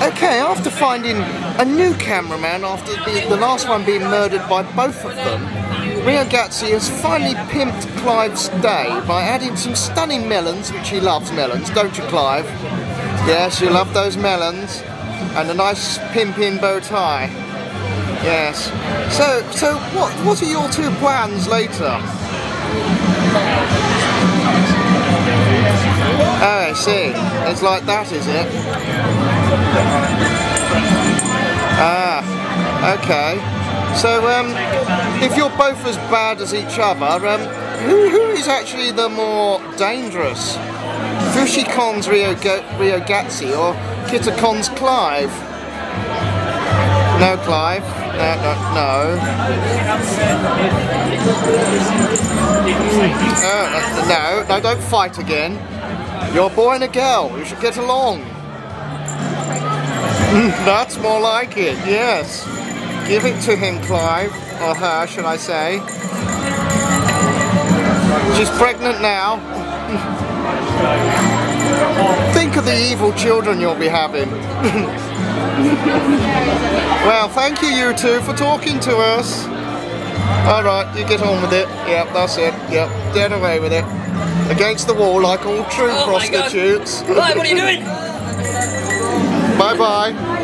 Okay, after finding a new cameraman after the last one being murdered by both of them, Ryo-Gatsey has finally pimped Clive's day by adding some stunning melons, which he loves melons, don't you, Clive? Yes, you love those melons, and a nice pimping bow tie. Yes. So what are your two plans later? Oh, I see. It's like that, is it? Ah, okay. So, if you're both as bad as each other, who is actually the more dangerous? Fushikon's Ryo-Gatsey or Kitakon's Clive? No, Clive. No, don't fight again. You're a boy and a girl. You should get along. That's more like it, yes. Give it to him, Clive. Or her, should I say. She's pregnant now. Think of the evil children you'll be having. Well, thank you two for talking to us. Alright, you get on with it. Yep, that's it. Yep, get away with it. Against the wall like all true prostitutes. Bye, what are you doing? Bye-bye.